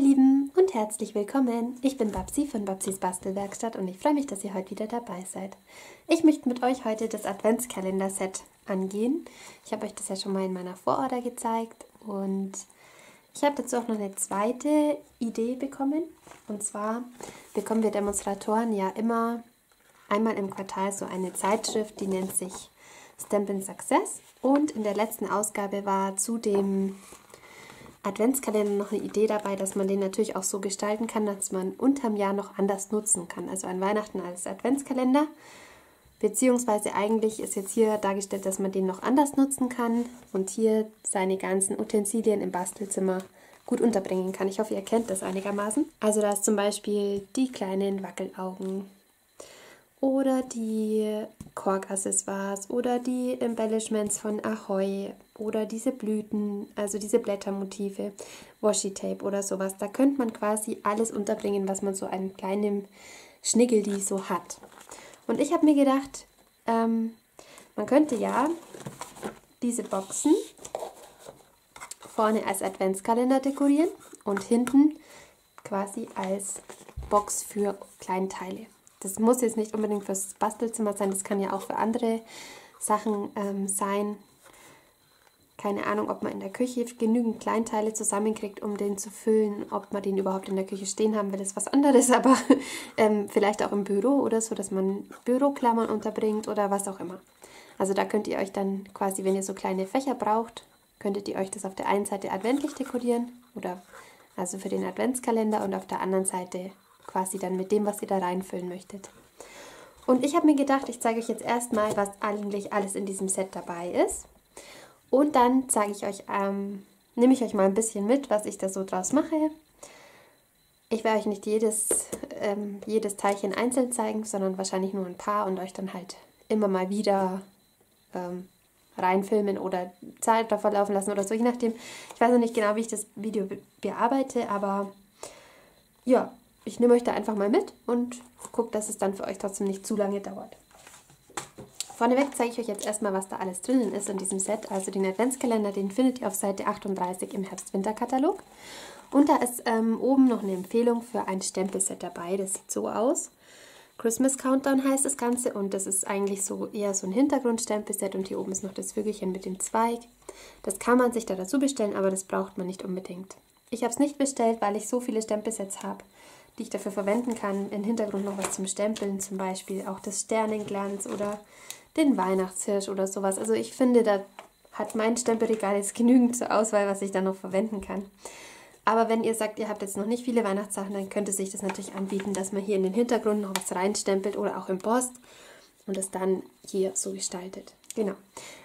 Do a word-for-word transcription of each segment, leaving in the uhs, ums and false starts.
ihr Lieben und herzlich willkommen. Ich bin Babsi von Babsis Bastelwerkstatt und ich freue mich, dass ihr heute wieder dabei seid. Ich möchte mit euch heute das Adventskalender-Set angehen. Ich habe euch das ja schon mal in meiner Vororder gezeigt und ich habe dazu auch noch eine zweite Idee bekommen. Und zwar bekommen wir Demonstratoren ja immer einmal im Quartal so eine Zeitschrift, die nennt sich Stampin' Success. Und in der letzten Ausgabe war zu dem Adventskalender noch eine Idee dabei, dass man den natürlich auch so gestalten kann, dass man unterm Jahr noch anders nutzen kann. Also an Weihnachten als Adventskalender, beziehungsweise eigentlich ist jetzt hier dargestellt, dass man den noch anders nutzen kann und hier seine ganzen Utensilien im Bastelzimmer gut unterbringen kann. Ich hoffe, ihr kennt das einigermaßen. Also da ist zum Beispiel die kleinen Wackelaugen oder die Kork-Accessoires oder die Embellishments von Ahoy oder diese Blüten, also diese Blättermotive, Washi-Tape oder sowas. Da könnte man quasi alles unterbringen, was man so einem kleinen Schniggeli so hat. Und ich habe mir gedacht, ähm, man könnte ja diese Boxen vorne als Adventskalender dekorieren und hinten quasi als Box für Kleinteile. Das muss jetzt nicht unbedingt fürs Bastelzimmer sein, das kann ja auch für andere Sachen ähm, sein. Keine Ahnung, ob man in der Küche genügend Kleinteile zusammenkriegt, um den zu füllen, ob man den überhaupt in der Küche stehen haben will, ist was anderes, aber ähm, vielleicht auch im Büro oder so, dass man Büroklammern unterbringt oder was auch immer. Also da könnt ihr euch dann quasi, wenn ihr so kleine Fächer braucht, könntet ihr euch das auf der einen Seite adventlich dekorieren, oder also für den Adventskalender, und auf der anderen Seite quasi dann mit dem, was ihr da reinfüllen möchtet. Und ich habe mir gedacht, ich zeige euch jetzt erstmal, was eigentlich alles in diesem Set dabei ist. Und dann zeige ich euch, ähm, nehme ich euch mal ein bisschen mit, was ich da so draus mache. Ich werde euch nicht jedes, ähm, jedes Teilchen einzeln zeigen, sondern wahrscheinlich nur ein paar und euch dann halt immer mal wieder ähm, reinfilmen oder Zeit davon laufen lassen oder so, je nachdem. Ich weiß noch nicht genau, wie ich das Video be bearbeite, aber ja, ich nehme euch da einfach mal mit und gucke, dass es dann für euch trotzdem nicht zu lange dauert. Vorneweg zeige ich euch jetzt erstmal, was da alles drinnen ist in diesem Set. Also den Adventskalender, den findet ihr auf Seite achtunddreißig im Herbst-Winter-Katalog. Und da ist ähm, oben noch eine Empfehlung für ein Stempelset dabei. Das sieht so aus. Christmas Countdown heißt das Ganze und das ist eigentlich so eher so ein Hintergrundstempelset. Und hier oben ist noch das Vögelchen mit dem Zweig. Das kann man sich da dazu bestellen, aber das braucht man nicht unbedingt. Ich habe es nicht bestellt, weil ich so viele Stempelsets habe, die ich dafür verwenden kann. Im Hintergrund noch was zum Stempeln, zum Beispiel auch das Sternenglanz oder den Weihnachtshirsch oder sowas. Also ich finde, da hat mein Stempelregal jetzt genügend zur Auswahl, was ich da noch verwenden kann. Aber wenn ihr sagt, ihr habt jetzt noch nicht viele Weihnachtssachen, dann könnte sich das natürlich anbieten, dass man hier in den Hintergrund noch was reinstempelt oder auch im Post und es dann hier so gestaltet. Genau.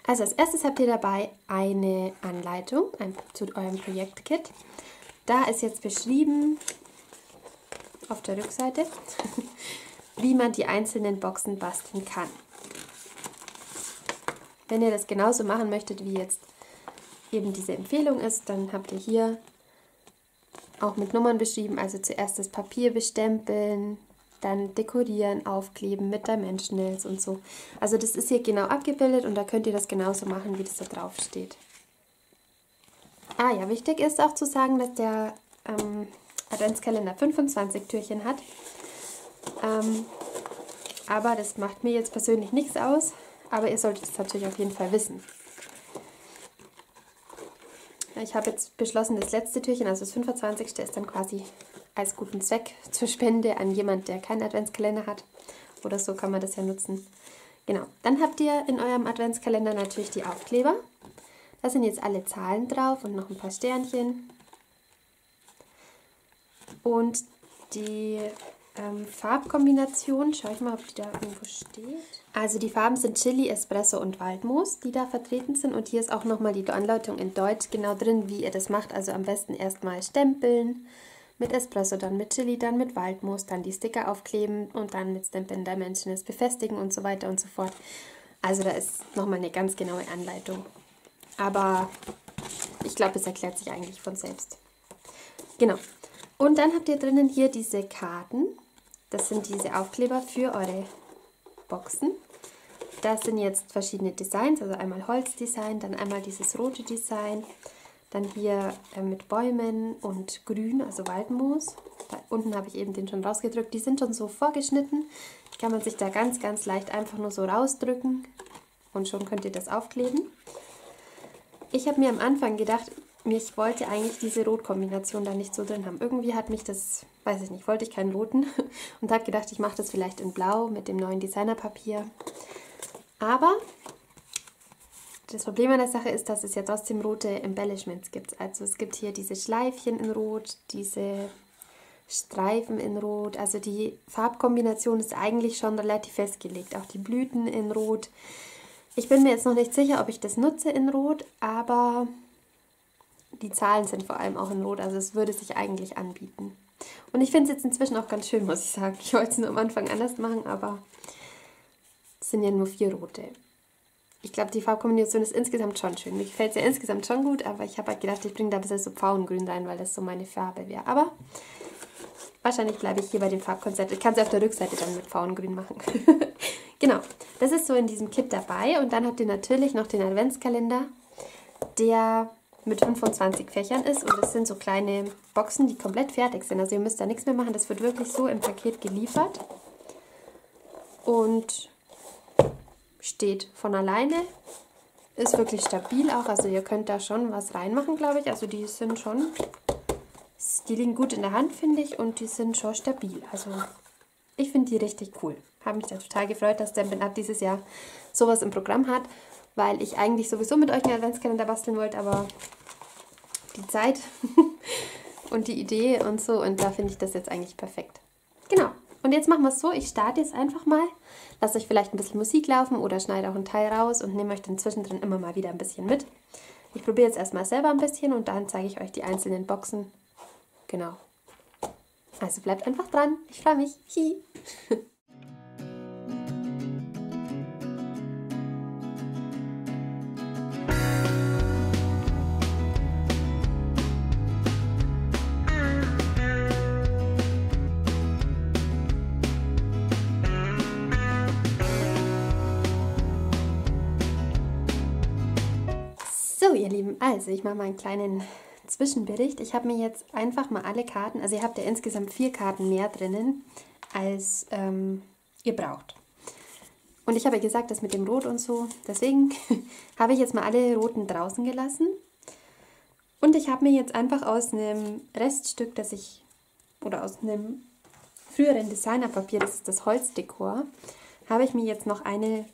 Also als erstes habt ihr dabei eine Anleitung ein, zu eurem Projektkit. Da ist jetzt beschrieben, auf der Rückseite, wie man die einzelnen Boxen basteln kann. Wenn ihr das genauso machen möchtet, wie jetzt eben diese Empfehlung ist, dann habt ihr hier auch mit Nummern beschrieben, also zuerst das Papier bestempeln, dann dekorieren, aufkleben mit Dimensionals und so. Also das ist hier genau abgebildet und da könnt ihr das genauso machen, wie das da drauf steht. Ah ja, wichtig ist auch zu sagen, dass der ähm, Adventskalender fünfundzwanzig Türchen hat, ähm, aber das macht mir jetzt persönlich nichts aus. Aber ihr solltet es natürlich auf jeden Fall wissen. Ich habe jetzt beschlossen, das letzte Türchen, also das fünfundzwanzigste, ist dann quasi als guten Zweck zur Spende an jemand, der keinen Adventskalender hat. Oder so kann man das ja nutzen. Genau, dann habt ihr in eurem Adventskalender natürlich die Aufkleber. Da sind jetzt alle Zahlen drauf und noch ein paar Sternchen. Und die Ähm, Farbkombination, schau ich mal, ob die da irgendwo steht. Also die Farben sind Chili, Espresso und Waldmoos, die da vertreten sind. Und hier ist auch nochmal die Anleitung in Deutsch genau drin, wie ihr das macht. Also am besten erstmal stempeln mit Espresso, dann mit Chili, dann mit Waldmoos, dann die Sticker aufkleben und dann mit Stampin' Dimensionals befestigen und so weiter und so fort. Also da ist nochmal eine ganz genaue Anleitung. Aber ich glaube, es erklärt sich eigentlich von selbst. Genau. Und dann habt ihr drinnen hier diese Karten. Das sind diese Aufkleber für eure Boxen. Das sind jetzt verschiedene Designs, also einmal Holzdesign, dann einmal dieses rote Design, Dann hier äh, mit Bäumen und Grün, also Waldmoos. Da unten habe ich eben den schon rausgedrückt. Die sind schon so vorgeschnitten. Die kann man sich da ganz, ganz leicht einfach nur so rausdrücken. Und schon könnt ihr das aufkleben. Ich habe mir am Anfang gedacht, ich wollte eigentlich diese Rotkombination da nicht so drin haben. Irgendwie hat mich das, weiß ich nicht, wollte ich keinen roten. Und habe gedacht, ich mache das vielleicht in Blau mit dem neuen Designerpapier. Aber das Problem an der Sache ist, dass es ja trotzdem rote Embellishments gibt. Also es gibt hier diese Schleifchen in Rot, diese Streifen in Rot. Also die Farbkombination ist eigentlich schon relativ festgelegt. Auch die Blüten in Rot. Ich bin mir jetzt noch nicht sicher, ob ich das nutze in Rot, aber die Zahlen sind vor allem auch in Rot, also es würde sich eigentlich anbieten. Und ich finde es jetzt inzwischen auch ganz schön, muss ich sagen. Ich wollte es nur am Anfang anders machen, aber es sind ja nur vier rote. Ich glaube, die Farbkombination ist insgesamt schon schön. Mir gefällt es ja insgesamt schon gut, aber ich habe halt gedacht, ich bringe da ein bisschen so Pfauengrün rein, weil das so meine Farbe wäre. Aber wahrscheinlich bleibe ich hier bei dem Farbkonzept. Ich kann es ja auf der Rückseite dann mit Pfauengrün machen. Genau, das ist so in diesem Kit dabei. Und dann habt ihr natürlich noch den Adventskalender, der mit fünfundzwanzig Fächern ist. Und das sind so kleine Boxen, die komplett fertig sind. Also ihr müsst da nichts mehr machen. Das wird wirklich so im Paket geliefert. Und steht von alleine. Ist wirklich stabil auch. Also ihr könnt da schon was reinmachen, glaube ich. Also die sind schon, die liegen gut in der Hand, finde ich. Und die sind schon stabil. Also ich finde die richtig cool. Habe mich da total gefreut, dass Stampin' Up dieses Jahr sowas im Programm hat, weil ich eigentlich sowieso mit euch einen Adventskalender basteln wollte, aber die Zeit und die Idee und so, und da finde ich das jetzt eigentlich perfekt. Genau, und jetzt machen wir es so, ich starte jetzt einfach mal, lasse euch vielleicht ein bisschen Musik laufen oder schneide auch einen Teil raus und nehme euch dann zwischendrin immer mal wieder ein bisschen mit. Ich probiere jetzt erstmal selber ein bisschen und dann zeige ich euch die einzelnen Boxen. Genau. Also bleibt einfach dran, ich freue mich. Hi. Ihr Lieben, also ich mache mal einen kleinen Zwischenbericht. Ich habe mir jetzt einfach mal alle Karten, also ihr habt ja insgesamt vier Karten mehr drinnen, als ähm, ihr braucht. Und ich habe ja gesagt, das mit dem Rot und so, deswegen habe ich jetzt mal alle Roten draußen gelassen. Und ich habe mir jetzt einfach aus einem Reststück, das ich, oder aus einem früheren Designerpapier, das ist das Holzdekor, habe ich mir jetzt noch eine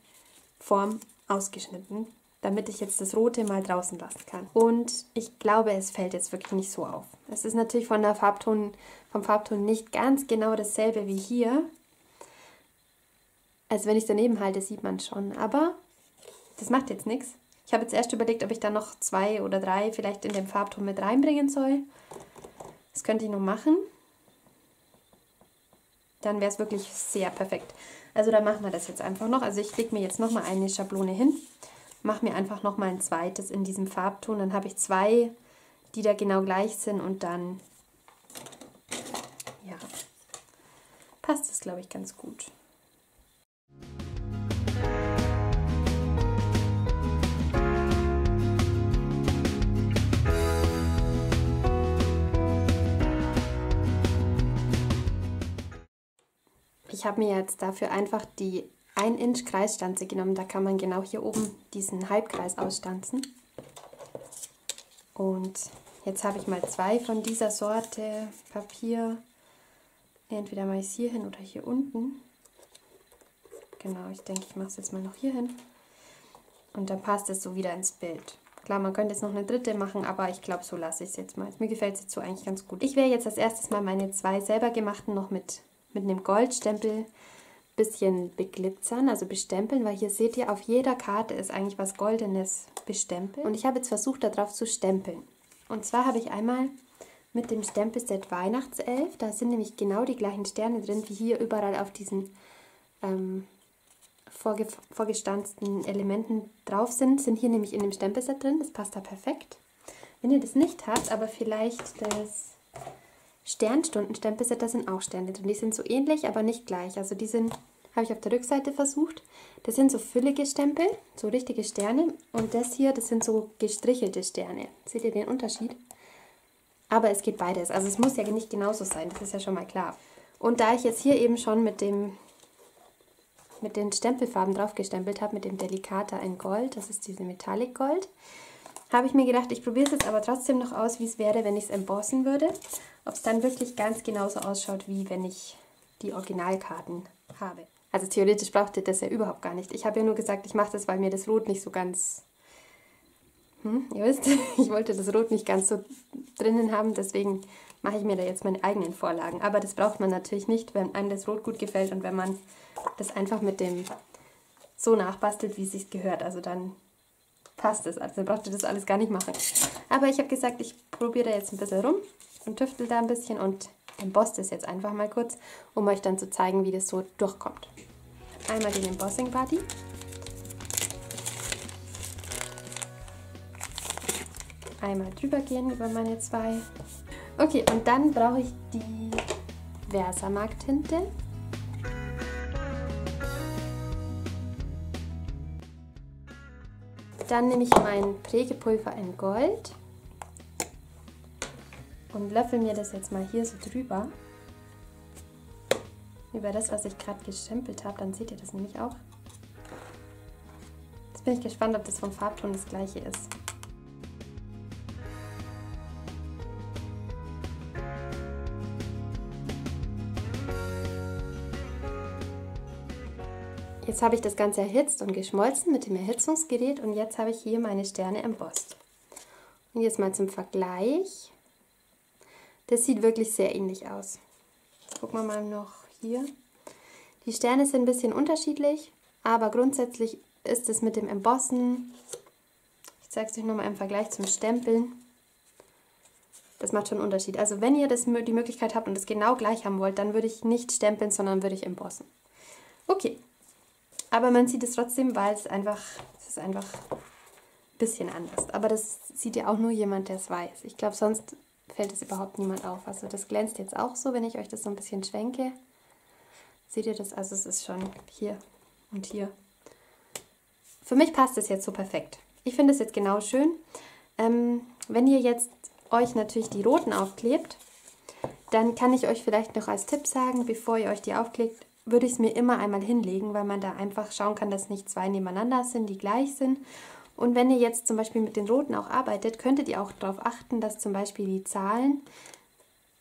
Form ausgeschnitten, damit ich jetzt das Rote mal draußen lassen kann. Und ich glaube, es fällt jetzt wirklich nicht so auf. Es ist natürlich von der Farbton, vom Farbton nicht ganz genau dasselbe wie hier. Also wenn ich es daneben halte, sieht man schon. Aber das macht jetzt nichts. Ich habe jetzt erst überlegt, ob ich da noch zwei oder drei vielleicht in den Farbton mit reinbringen soll. Das könnte ich noch machen. Dann wäre es wirklich sehr perfekt. Also dann machen wir das jetzt einfach noch. Also ich lege mir jetzt nochmal eine Schablone hin. Mache mir einfach nochmal ein zweites in diesem Farbton. Dann habe ich zwei, die da genau gleich sind. Und dann, ja, passt das, glaube ich, ganz gut. Ich habe mir jetzt dafür einfach die ein Inch Kreisstanze genommen, da kann man genau hier oben diesen Halbkreis ausstanzen. Und jetzt habe ich mal zwei von dieser Sorte Papier. Entweder mache ich es hier hin oder hier unten. Genau, ich denke, ich mache es jetzt mal noch hier hin. Und dann passt es so wieder ins Bild. Klar, man könnte jetzt noch eine dritte machen, aber ich glaube, so lasse ich es jetzt mal. Mir gefällt es jetzt so eigentlich ganz gut. Ich werde jetzt als erstes mal meine zwei selber gemachten noch mit, mit einem Goldstempel bisschen beglitzern, also bestempeln, weil hier seht ihr, auf jeder Karte ist eigentlich was Goldenes bestempelt. Und ich habe jetzt versucht, darauf zu stempeln. Und zwar habe ich einmal mit dem Stempelset Weihnachtself, da sind nämlich genau die gleichen Sterne drin, wie hier überall auf diesen ähm, vorge vorgestanzten Elementen drauf sind, sind hier nämlich in dem Stempelset drin, das passt da perfekt. Wenn ihr das nicht habt, aber vielleicht das Sternstunden-Stempelset, da sind auch Sterne drin. Die sind so ähnlich, aber nicht gleich. Also die sind habe ich auf der Rückseite versucht. Das sind so füllige Stempel, so richtige Sterne. Und das hier, das sind so gestrichelte Sterne. Seht ihr den Unterschied? Aber es geht beides. Also es muss ja nicht genauso sein, das ist ja schon mal klar. Und da ich jetzt hier eben schon mit dem mit den Stempelfarben drauf gestempelt habe, mit dem Delicata in Gold, das ist diese Metallic Gold, habe ich mir gedacht, ich probiere es jetzt aber trotzdem noch aus, wie es wäre, wenn ich es embossen würde. Ob es dann wirklich ganz genauso ausschaut, wie wenn ich die Originalkarten habe. Also theoretisch braucht ihr das ja überhaupt gar nicht. Ich habe ja nur gesagt, ich mache das, weil mir das Rot nicht so ganz... Hm, ihr wisst, ich wollte das Rot nicht ganz so drinnen haben, deswegen mache ich mir da jetzt meine eigenen Vorlagen. Aber das braucht man natürlich nicht, wenn einem das Rot gut gefällt und wenn man das einfach mit dem so nachbastelt, wie es sich gehört. Also dann passt es, also dann braucht ihr das alles gar nicht machen. Aber ich habe gesagt, ich probiere da jetzt ein bisschen rum und tüftel da ein bisschen und embosse das jetzt einfach mal kurz, um euch dann zu zeigen, wie das so durchkommt. Einmal den Embossing-Buddy. Einmal drüber gehen über meine zwei. Okay, und dann brauche ich die Versamark-Tinte. Dann nehme ich mein Prägepulver in Gold und löffel mir das jetzt mal hier so drüber. Über das, was ich gerade gestempelt habe, dann seht ihr das nämlich auch. Jetzt bin ich gespannt, ob das vom Farbton das gleiche ist. Jetzt habe ich das Ganze erhitzt und geschmolzen mit dem Erhitzungsgerät und jetzt habe ich hier meine Sterne embossed. Und jetzt mal zum Vergleich. Das sieht wirklich sehr ähnlich aus. Gucken wir mal noch hier. Die Sterne sind ein bisschen unterschiedlich, aber grundsätzlich ist es mit dem Embossen, ich zeige es euch nochmal im Vergleich zum Stempeln, das macht schon einen Unterschied. Also wenn ihr das, die Möglichkeit habt und es genau gleich haben wollt, dann würde ich nicht stempeln, sondern würde ich embossen. Okay. Aber man sieht es trotzdem, weil es einfach, es ist einfach ein bisschen anders. Aber das sieht ja auch nur jemand, der es weiß. Ich glaube, sonst fällt es überhaupt niemand auf. Also das glänzt jetzt auch so, wenn ich euch das so ein bisschen schwenke. Seht ihr das? Also es ist schon hier und hier. Für mich passt es jetzt so perfekt. Ich finde es jetzt genau schön. Ähm, wenn ihr jetzt euch natürlich die roten aufklebt, dann kann ich euch vielleicht noch als Tipp sagen, bevor ihr euch die aufklebt, würde ich es mir immer einmal hinlegen, weil man da einfach schauen kann, dass nicht zwei nebeneinander sind, die gleich sind. Und wenn ihr jetzt zum Beispiel mit den roten auch arbeitet, könntet ihr auch darauf achten, dass zum Beispiel die Zahlen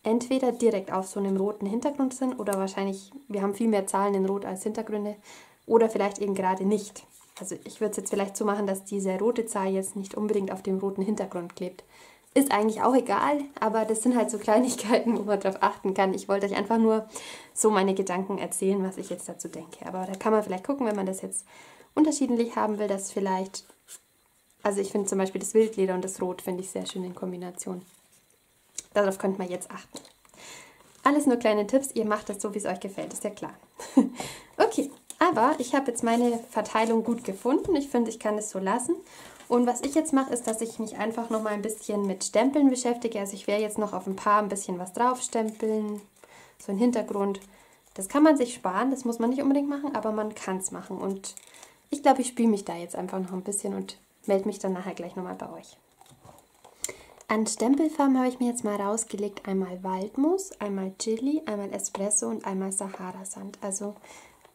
entweder direkt auf so einem roten Hintergrund sind oder wahrscheinlich, wir haben viel mehr Zahlen in Rot als Hintergründe, oder vielleicht eben gerade nicht. Also ich würde es jetzt vielleicht so machen, dass diese rote Zahl jetzt nicht unbedingt auf dem roten Hintergrund klebt. Ist eigentlich auch egal, aber das sind halt so Kleinigkeiten, wo man darauf achten kann. Ich wollte euch einfach nur so meine Gedanken erzählen, was ich jetzt dazu denke. Aber da kann man vielleicht gucken, wenn man das jetzt unterschiedlich haben will, dass vielleicht... Also ich finde zum Beispiel das Wildleder und das Rot finde ich sehr schön in Kombination. Darauf könnt man jetzt achten. Alles nur kleine Tipps, ihr macht das so, wie es euch gefällt, ist ja klar. Okay, aber ich habe jetzt meine Verteilung gut gefunden. Ich finde, ich kann es so lassen. Und was ich jetzt mache, ist, dass ich mich einfach noch mal ein bisschen mit Stempeln beschäftige. Also ich werde jetzt noch auf ein paar ein bisschen was draufstempeln, so ein Hintergrund. Das kann man sich sparen, das muss man nicht unbedingt machen, aber man kann es machen. Und ich glaube, ich spiele mich da jetzt einfach noch ein bisschen und melde mich dann nachher gleich nochmal bei euch. An Stempelfarben habe ich mir jetzt mal rausgelegt, einmal Waldmoos, einmal Chili, einmal Espresso und einmal Sahara-Sand. Also...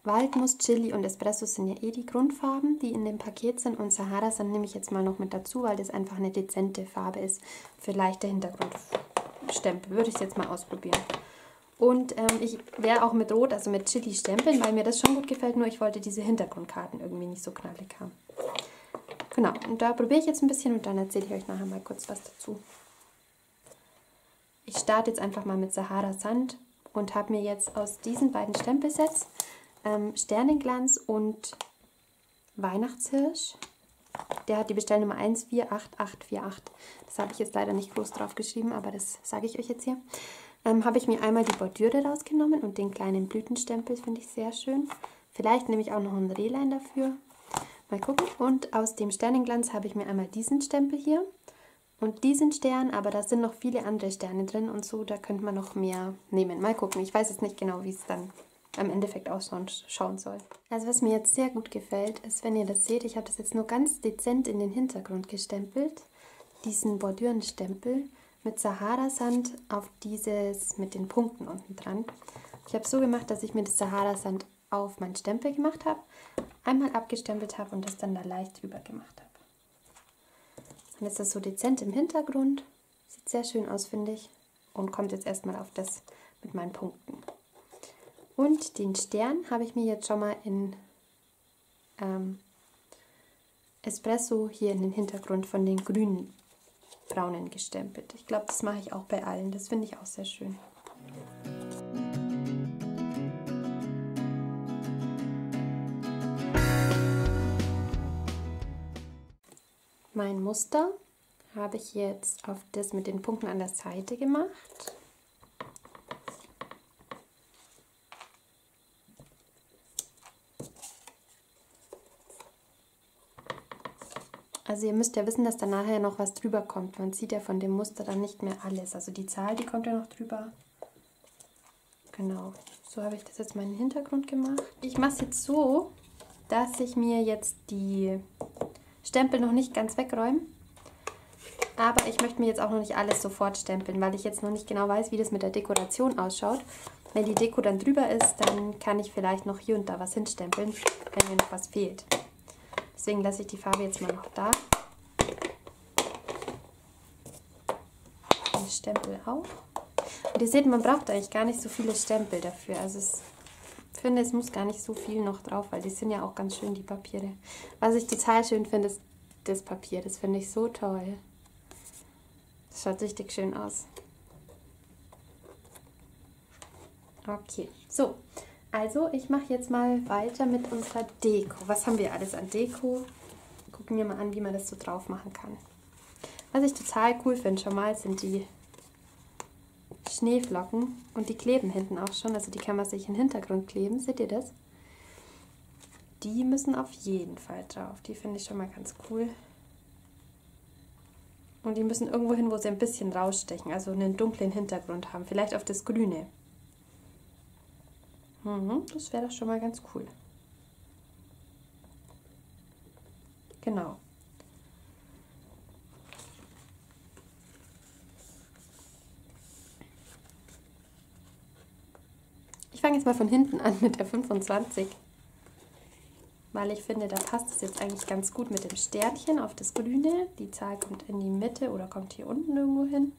Waldmoos, Chili und Espresso sind ja eh die Grundfarben, die in dem Paket sind, und Sahara Sand nehme ich jetzt mal noch mit dazu, weil das einfach eine dezente Farbe ist für leichte Hintergrundstempel. Würde ich jetzt mal ausprobieren. Und ähm, ich wäre auch mit Rot, also mit Chili stempeln, weil mir das schon gut gefällt, nur ich wollte diese Hintergrundkarten irgendwie nicht so knallig haben. Genau, und da probiere ich jetzt ein bisschen und dann erzähle ich euch nachher mal kurz was dazu. Ich starte jetzt einfach mal mit Sahara Sand und habe mir jetzt aus diesen beiden Stempelsets Sternenglanz und Weihnachtshirsch. Der hat die Bestellnummer eins vier acht acht vier acht. Das habe ich jetzt leider nicht groß drauf geschrieben, aber das sage ich euch jetzt hier. Ähm, habe ich mir einmal die Bordüre rausgenommen und den kleinen Blütenstempel, finde ich sehr schön. Vielleicht nehme ich auch noch ein Rehlein dafür. Mal gucken. Und aus dem Sternenglanz habe ich mir einmal diesen Stempel hier und diesen Stern, aber da sind noch viele andere Sterne drin und so, da könnte man noch mehr nehmen. Mal gucken. Ich weiß jetzt nicht genau, wie es dann am Endeffekt ausschauen soll. Also was mir jetzt sehr gut gefällt, ist, wenn ihr das seht, ich habe das jetzt nur ganz dezent in den Hintergrund gestempelt, diesen Bordürenstempel mit Sahara-Sand auf dieses mit den Punkten unten dran. Ich habe es so gemacht, dass ich mir das Sahara-Sand auf meinen Stempel gemacht habe, einmal abgestempelt habe und das dann da leicht drüber gemacht habe. Und jetzt ist das so dezent im Hintergrund, sieht sehr schön aus, finde ich, und kommt jetzt erstmal auf das mit meinen Punkten. Und den Stern habe ich mir jetzt schon mal in ähm, Espresso hier in den Hintergrund von den grünen braunen gestempelt. Ich glaube, das mache ich auch bei allen. Das finde ich auch sehr schön. Mein Muster habe ich jetzt auf das mit den Punkten an der Seite gemacht. Also ihr müsst ja wissen, dass da nachher noch was drüber kommt. Man sieht ja von dem Muster dann nicht mehr alles. Also die Zahl, die kommt ja noch drüber. Genau, so habe ich das jetzt meinen Hintergrund gemacht. Ich mache es jetzt so, dass ich mir jetzt die Stempel noch nicht ganz wegräume. Aber ich möchte mir jetzt auch noch nicht alles sofort stempeln, weil ich jetzt noch nicht genau weiß, wie das mit der Dekoration ausschaut. Wenn die Deko dann drüber ist, dann kann ich vielleicht noch hier und da was hinstempeln, wenn mir noch was fehlt. Deswegen lasse ich die Farbe jetzt mal noch da. Den Stempel auch. Und ihr seht, man braucht eigentlich gar nicht so viele Stempel dafür. Also es, ich finde, es muss gar nicht so viel noch drauf, weil die sind ja auch ganz schön, die Papiere. Was ich total schön finde, ist das Papier. Das finde ich so toll. Das schaut richtig schön aus. Okay, so. Also, ich mache jetzt mal weiter mit unserer Deko. Was haben wir alles an Deko? Gucken wir mal an, wie man das so drauf machen kann. Was ich total cool finde schon mal, sind die Schneeflocken. Und die kleben hinten auch schon, also die kann man sich in den Hintergrund kleben. Seht ihr das? Die müssen auf jeden Fall drauf. Die finde ich schon mal ganz cool. Und die müssen irgendwo hin, wo sie ein bisschen rausstechen, also einen dunklen Hintergrund haben. Vielleicht auf das Grüne. Das wäre doch schon mal ganz cool. Genau. Ich fange jetzt mal von hinten an mit der fünfundzwanzig, weil ich finde, da passt es jetzt eigentlich ganz gut mit dem Sternchen auf das Grüne. Die Zahl kommt in die Mitte oder kommt hier unten irgendwo hin.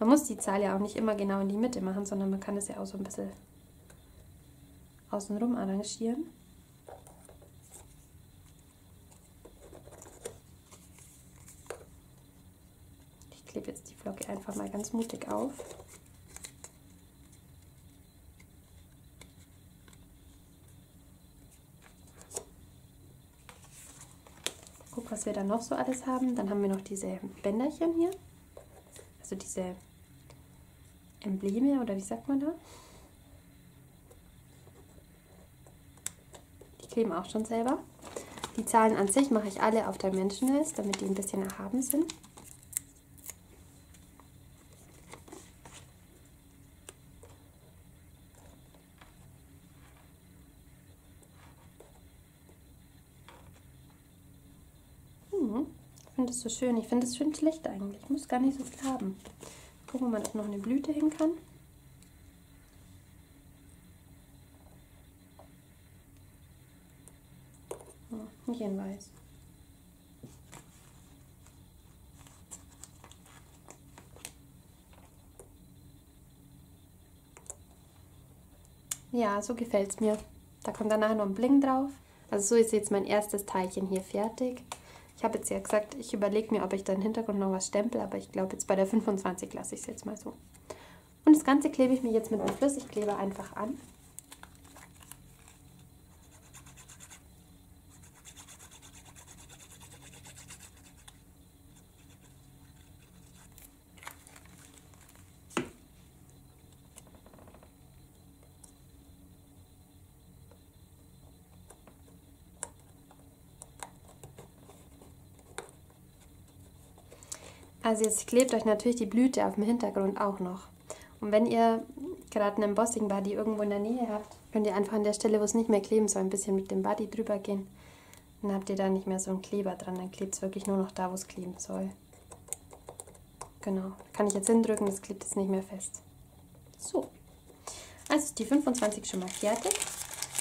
Man muss die Zahl ja auch nicht immer genau in die Mitte machen, sondern man kann es ja auch so ein bisschen außenrum arrangieren. Ich klebe jetzt die Flocke einfach mal ganz mutig auf. Guck, was wir dann noch so alles haben. Dann haben wir noch diese Bänderchen hier. Also diese Embleme, oder wie sagt man da? Kleben auch schon selber. Die Zahlen an sich mache ich alle auf Dimensionals, damit die ein bisschen erhaben sind. Hm, ich finde es so schön. Ich finde es schön schlecht eigentlich. Ich muss gar nicht so viel haben. Gucken, ob man da noch eine Blüte hin kann. Weiß. Ja, so gefällt es mir. Da kommt danach noch ein Bling drauf. Also so ist jetzt mein erstes Teilchen hier fertig. Ich habe jetzt ja gesagt, ich überlege mir, ob ich da im Hintergrund noch was stempel, aber ich glaube jetzt bei der fünfundzwanzig lasse ich es jetzt mal so. Und das Ganze klebe ich mir jetzt mit einem Flüssigkleber einfach an. Also jetzt klebt euch natürlich die Blüte auf dem Hintergrund auch noch. Und wenn ihr gerade einen Embossing-Buddy irgendwo in der Nähe habt, könnt ihr einfach an der Stelle, wo es nicht mehr kleben soll, ein bisschen mit dem Buddy drüber gehen. Dann habt ihr da nicht mehr so einen Kleber dran, dann klebt es wirklich nur noch da, wo es kleben soll. Genau, kann ich jetzt hindrücken, das klebt jetzt nicht mehr fest. So, also ist die fünfundzwanzig schon mal fertig.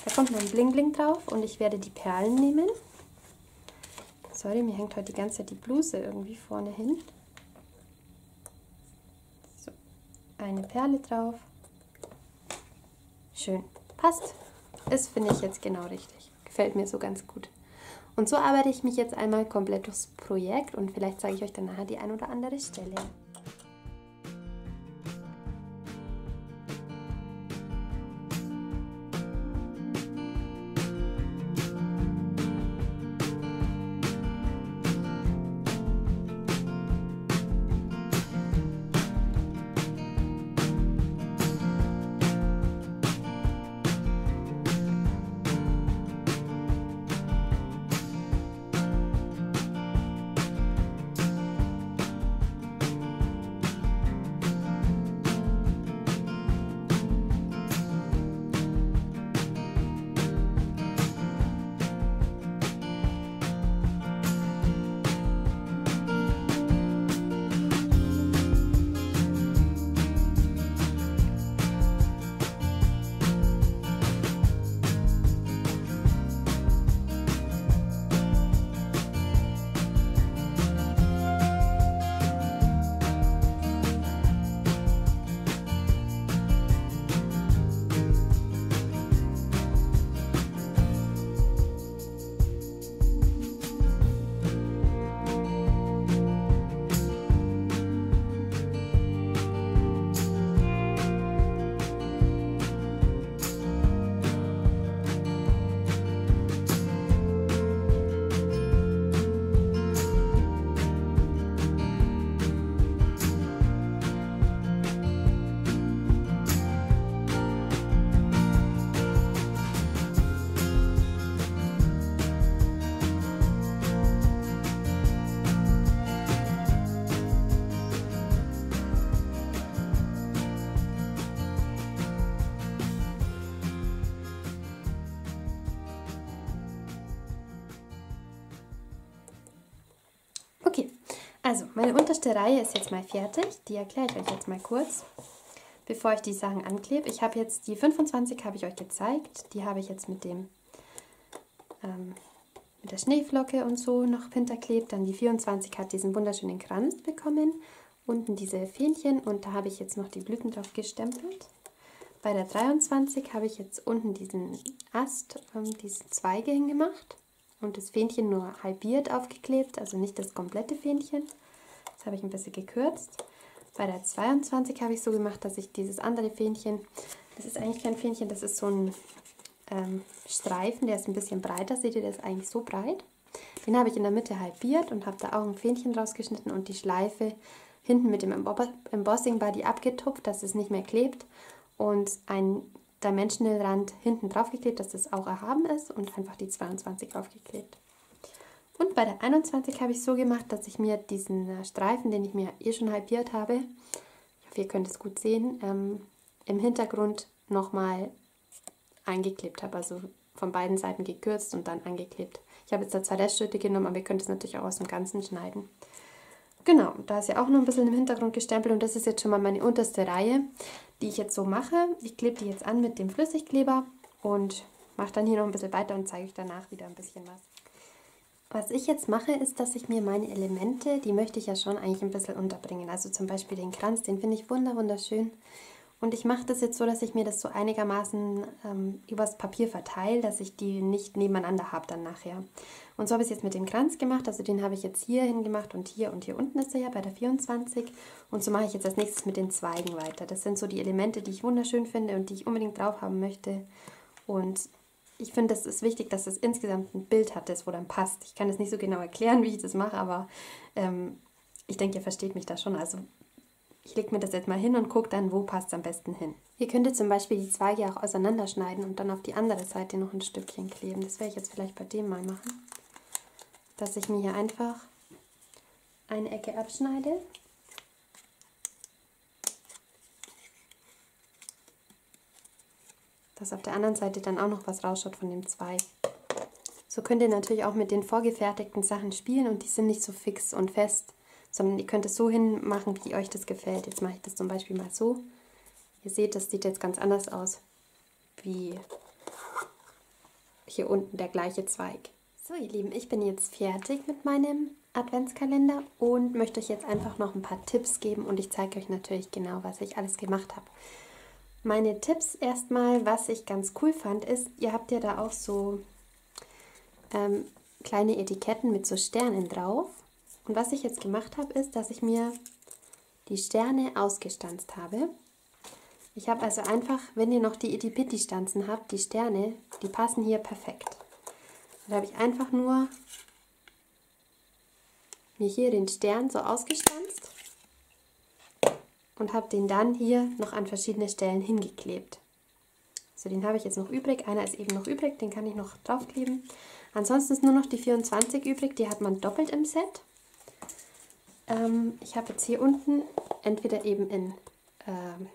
Da kommt mein Bling Bling drauf und ich werde die Perlen nehmen. Sorry, mir hängt heute die ganze Zeit die Bluse irgendwie vorne hin. So, eine Perle drauf. Schön, passt. Das finde ich jetzt genau richtig. Gefällt mir so ganz gut. Und so arbeite ich mich jetzt einmal komplett durchs Projekt und vielleicht zeige ich euch dann nachher die ein oder andere Stelle. Also, meine unterste Reihe ist jetzt mal fertig, die erkläre ich euch jetzt mal kurz, bevor ich die Sachen anklebe. Ich habe jetzt die fünfundzwanzig, habe ich euch gezeigt, die habe ich jetzt mit dem ähm, mit der Schneeflocke und so noch hinterklebt. Dann die vierundzwanzig hat diesen wunderschönen Kranz bekommen, unten diese Fähnchen und da habe ich jetzt noch die Blüten drauf gestempelt. Bei der dreiundzwanzig habe ich jetzt unten diesen Ast, ähm, diese Zweige hingemacht. Und das Fähnchen nur halbiert aufgeklebt, also nicht das komplette Fähnchen. Das habe ich ein bisschen gekürzt. Bei der zweiundzwanzig habe ich so gemacht, dass ich dieses andere Fähnchen, das ist eigentlich kein Fähnchen, das ist so ein ähm, Streifen, der ist ein bisschen breiter, seht ihr, der ist eigentlich so breit. Den habe ich in der Mitte halbiert und habe da auch ein Fähnchen rausgeschnitten und die Schleife hinten mit dem Embossing-Buddy abgetupft, dass es nicht mehr klebt und ein Dimensional-Rand hinten drauf geklebt, dass das auch erhaben ist und einfach die zweiundzwanzig aufgeklebt. Und bei der einundzwanzig habe ich so gemacht, dass ich mir diesen Streifen, den ich mir eh schon halbiert habe, ich hoffe, ihr könnt es gut sehen, ähm, im Hintergrund nochmal eingeklebt habe, also von beiden Seiten gekürzt und dann angeklebt. Ich habe jetzt da zwei Restschritte genommen, aber ihr könnt es natürlich auch aus dem Ganzen schneiden. Genau, da ist ja auch noch ein bisschen im Hintergrund gestempelt und das ist jetzt schon mal meine unterste Reihe, die ich jetzt so mache. Ich klebe die jetzt an mit dem Flüssigkleber und mache dann hier noch ein bisschen weiter und zeige euch danach wieder ein bisschen was. Was ich jetzt mache, ist, dass ich mir meine Elemente, die möchte ich ja schon eigentlich ein bisschen unterbringen. Also zum Beispiel den Kranz, den finde ich wunderschön. Und ich mache das jetzt so, dass ich mir das so einigermaßen ähm, übers Papier verteile, dass ich die nicht nebeneinander habe dann nachher. Und so habe ich es jetzt mit dem Kranz gemacht, also den habe ich jetzt hier hingemacht und hier und hier unten ist er ja bei der vierundzwanzig. Und so mache ich jetzt als nächstes mit den Zweigen weiter. Das sind so die Elemente, die ich wunderschön finde und die ich unbedingt drauf haben möchte. Und ich finde, das ist wichtig, dass das insgesamt ein Bild hat, das wo dann passt. Ich kann das nicht so genau erklären, wie ich das mache, aber ähm, ich denke, ihr versteht mich da schon, also... Ich lege mir das jetzt mal hin und gucke dann, wo passt es am besten hin. Ihr könntet zum Beispiel die Zweige auch auseinanderschneiden und dann auf die andere Seite noch ein Stückchen kleben. Das werde ich jetzt vielleicht bei dem mal machen, dass ich mir hier einfach eine Ecke abschneide dass auf der anderen Seite dann auch noch was rausschaut von dem zwei. So könnt ihr natürlich auch mit den vorgefertigten Sachen spielen und die sind nicht so fix und fest, sondern ihr könnt es so hinmachen, wie euch das gefällt. Jetzt mache ich das zum Beispiel mal so. Ihr seht, das sieht jetzt ganz anders aus, wie hier unten der gleiche Zweig. So ihr Lieben, ich bin jetzt fertig mit meinem Adventskalender und möchte euch jetzt einfach noch ein paar Tipps geben und ich zeige euch natürlich genau, was ich alles gemacht habe. Meine Tipps erstmal, was ich ganz cool fand, ist, ihr habt ja da auch so ähm, kleine Etiketten mit so Sternen drauf. Und was ich jetzt gemacht habe, ist, dass ich mir die Sterne ausgestanzt habe. Ich habe also einfach, wenn ihr noch die Itipitti-Stanzen habt, die Sterne, die passen hier perfekt. Da habe ich einfach nur mir hier den Stern so ausgestanzt und habe den dann hier noch an verschiedene Stellen hingeklebt. So, den habe ich jetzt noch übrig. Einer ist eben noch übrig, den kann ich noch draufkleben. Ansonsten ist nur noch die vierundzwanzig übrig, die hat man doppelt im Set. Ähm, ich habe jetzt hier unten entweder eben in ähm,